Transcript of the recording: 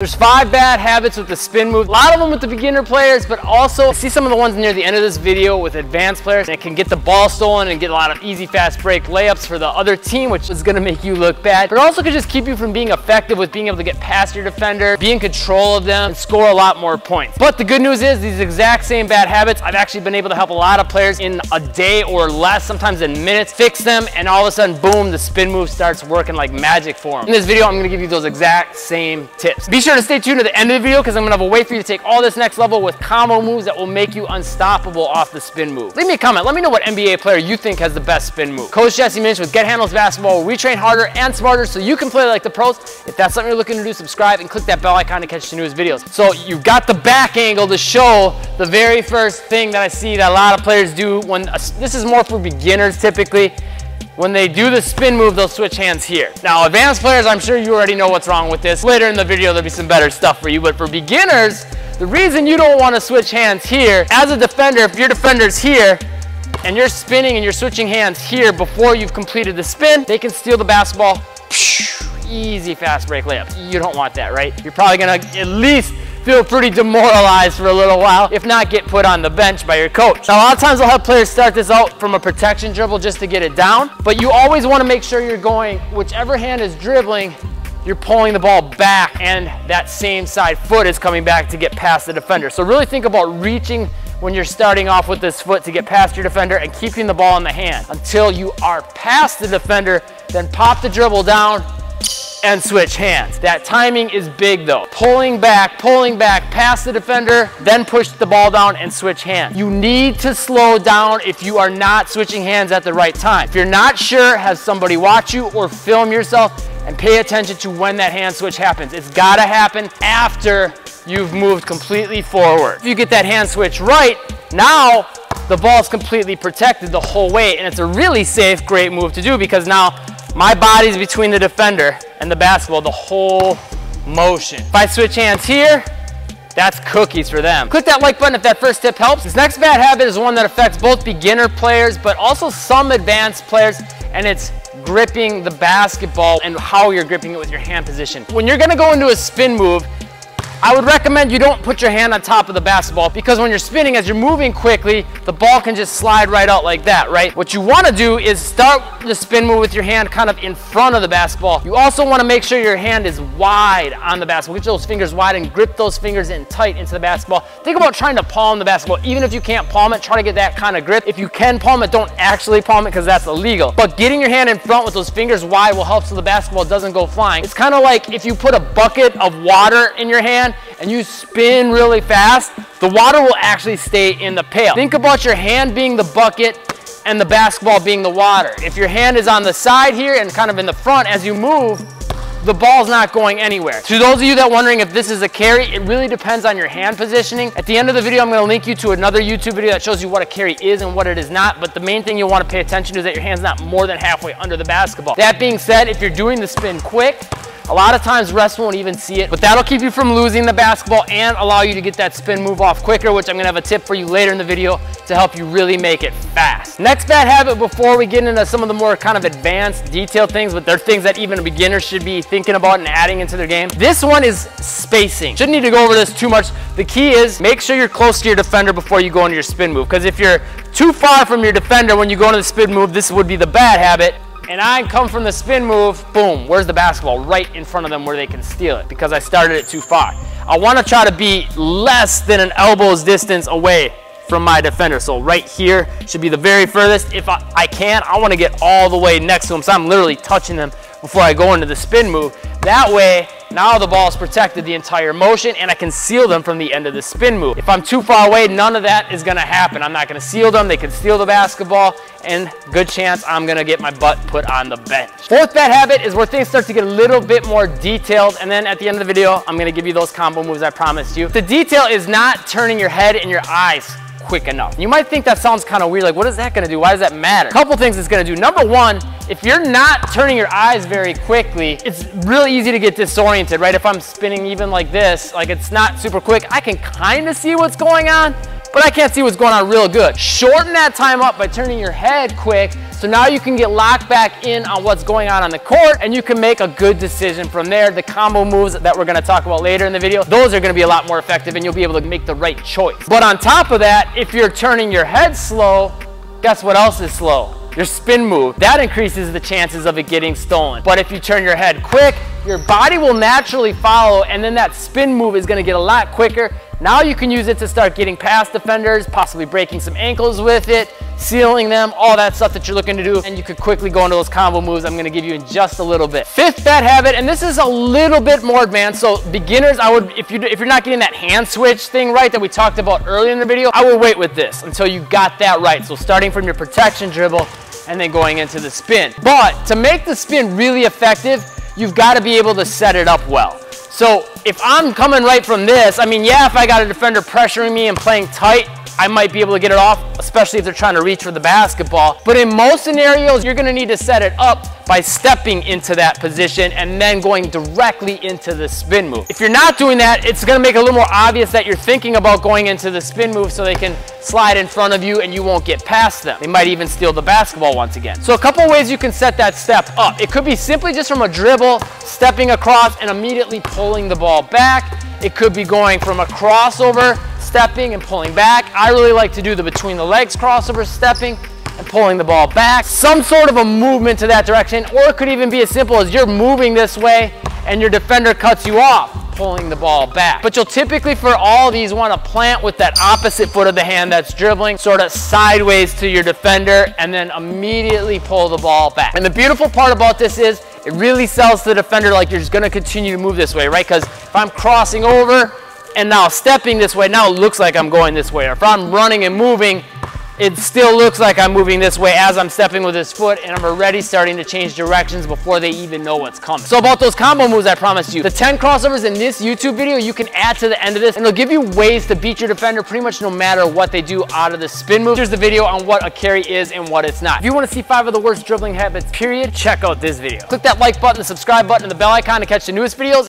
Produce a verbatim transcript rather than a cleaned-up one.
There's five bad habits with the spin move. A lot of them with the beginner players, but also see some of the ones near the end of this video with advanced players. And it can get the ball stolen and get a lot of easy, fast break layups for the other team, which is gonna make you look bad. But it also could just keep you from being effective with being able to get past your defender, be in control of them, and score a lot more points. But the good news is these exact same bad habits, I've actually been able to help a lot of players in a day or less, sometimes in minutes, fix them, and all of a sudden, boom, the spin move starts working like magic for them. In this video, I'm gonna give you those exact same tips. Be sure Be sure to stay tuned to the end of the video because I'm going to have a way for you to take all this next level with combo moves that will make you unstoppable off the spin move. Leave me a comment. Let me know what N B A player you think has the best spin move. Coach Jesse Minch with Get Handles Basketball, where we train harder and smarter so you can play like the pros. If that's something you're looking to do, subscribe and click that bell icon to catch the newest videos. So you've got the back angle to show the very first thing that I see that a lot of players do when, a, this is more for beginners typically. When they do the spin move, they'll switch hands here. Now, advanced players, I'm sure you already know what's wrong with this. Later in the video, there'll be some better stuff for you, but for beginners, the reason you don't wanna switch hands here, as a defender, if your defender's here, and you're spinning and you're switching hands here before you've completed the spin, they can steal the basketball, easy fast break layups. You don't want that, right? You're probably gonna at least feel pretty demoralized for a little while, if not get put on the bench by your coach. Now, a lot of times I'll have players start this out from a protection dribble just to get it down, but you always want to make sure you're going, whichever hand is dribbling, you're pulling the ball back and that same side foot is coming back to get past the defender. So really think about reaching when you're starting off with this foot to get past your defender and keeping the ball in the hand until you are past the defender, then pop the dribble down, and switch hands. That timing is big though. Pulling back, pulling back, past the defender, then push the ball down and switch hands. You need to slow down if you are not switching hands at the right time. If you're not sure, have somebody watch you or film yourself and pay attention to when that hand switch happens. It's gotta happen after you've moved completely forward. If you get that hand switch right, now the ball's completely protected the whole way and it's a really safe, great move to do because now my body's between the defender and the basketball, the whole motion. If I switch hands here, that's cookies for them. Click that like button if that first tip helps. This next bad habit is one that affects both beginner players, but also some advanced players, and it's gripping the basketball and how you're gripping it with your hand position. When you're gonna go into a spin move, I would recommend you don't put your hand on top of the basketball because when you're spinning, as you're moving quickly, the ball can just slide right out like that, right? What you wanna do is start the spin move with your hand kind of in front of the basketball. You also wanna make sure your hand is wide on the basketball. Get those fingers wide and grip those fingers in tight into the basketball. Think about trying to palm the basketball. Even if you can't palm it, try to get that kind of grip. If you can palm it, don't actually palm it because that's illegal. But getting your hand in front with those fingers wide will help so the basketball doesn't go flying. It's kind of like if you put a bucket of water in your hand, and you spin really fast, the water will actually stay in the pail. Think about your hand being the bucket and the basketball being the water. If your hand is on the side here and kind of in the front as you move, the ball's not going anywhere. To those of you that are wondering if this is a carry, it really depends on your hand positioning. At the end of the video, I'm gonna link you to another YouTube video that shows you what a carry is and what it is not, but the main thing you'll wanna pay attention to is that your hand's not more than halfway under the basketball. That being said, if you're doing the spin quick, a lot of times refs won't even see it, but that'll keep you from losing the basketball and allow you to get that spin move off quicker, which I'm gonna have a tip for you later in the video to help you really make it fast. Next bad habit before we get into some of the more kind of advanced detailed things, but they're things that even a beginner should be thinking about and adding into their game. This one is spacing. Shouldn't need to go over this too much. The key is make sure you're close to your defender before you go into your spin move, because if you're too far from your defender when you go into the spin move, this would be the bad habit. And I come from the spin move, boom, where's the basketball? Right in front of them where they can steal it because I started it too far. I wanna try to be less than an elbow's distance away from my defender. So right here should be the very furthest. If I, I can, I wanna get all the way next to them. So I'm literally touching them before I go into the spin move. That way, now the ball's protected the entire motion and I can seal them from the end of the spin move. If I'm too far away, none of that is gonna happen. I'm not gonna seal them, they can steal the basketball and good chance I'm gonna get my butt put on the bench. Fourth bad habit is where things start to get a little bit more detailed and then at the end of the video, I'm gonna give you those combo moves I promised you. The detail is not turning your head and your eyes quick enough. You might think that sounds kind of weird, like what is that gonna do? Why does that matter? A couple things it's gonna do. Number one, if you're not turning your eyes very quickly, it's really easy to get disoriented, right? If I'm spinning even like this, like it's not super quick, I can kind of see what's going on, but I can't see what's going on real good. Shorten that time up by turning your head quick So now you can get locked back in on what's going on on the court, and you can make a good decision from there. The combo moves that we're gonna talk about later in the video, those are gonna be a lot more effective, and you'll be able to make the right choice. But on top of that, if you're turning your head slow, guess what else is slow? Your spin move. That increases the chances of it getting stolen. But if you turn your head quick, your body will naturally follow, and then that spin move is gonna get a lot quicker. Now you can use it to start getting past defenders, possibly breaking some ankles with it, sealing them, all that stuff that you're looking to do, and you could quickly go into those combo moves I'm gonna give you in just a little bit. Fifth bad habit, and this is a little bit more advanced, so beginners, I would, if, you, if you're not getting that hand switch thing right that we talked about earlier in the video, I would wait with this until you got that right. So starting from your protection dribble and then going into the spin. But to make the spin really effective, you've gotta be able to set it up well. So if I'm coming right from this, I mean, yeah, if I got a defender pressuring me and playing tight, I might be able to get it off, especially if they're trying to reach for the basketball. But in most scenarios, you're gonna need to set it up by stepping into that position and then going directly into the spin move. If you're not doing that, it's gonna make it a little more obvious that you're thinking about going into the spin move so they can slide in front of you and you won't get past them. They might even steal the basketball once again. So a couple ways you can set that step up. It could be simply just from a dribble, stepping across and immediately pulling the ball back. It could be going from a crossover, stepping and pulling back. I really like to do the between the legs crossover, stepping and pulling the ball back. Some sort of a movement to that direction, or it could even be as simple as you're moving this way and your defender cuts you off, pulling the ball back. But you'll typically, for all these, want to plant with that opposite foot of the hand that's dribbling, sort of sideways to your defender, and then immediately pull the ball back. And the beautiful part about this is, it really sells to the defender like you're just gonna continue to move this way, right? Because if I'm crossing over and now stepping this way, now it looks like I'm going this way. Or if I'm running and moving, it still looks like I'm moving this way as I'm stepping with this foot, and I'm already starting to change directions before they even know what's coming. So about those combo moves, I promised you, the ten crossovers in this YouTube video, you can add to the end of this, and it'll give you ways to beat your defender pretty much no matter what they do out of the spin move. Here's the video on what a carry is and what it's not. If you wanna see five of the worst dribbling habits, period, check out this video. Click that like button, the subscribe button, and the bell icon to catch the newest videos.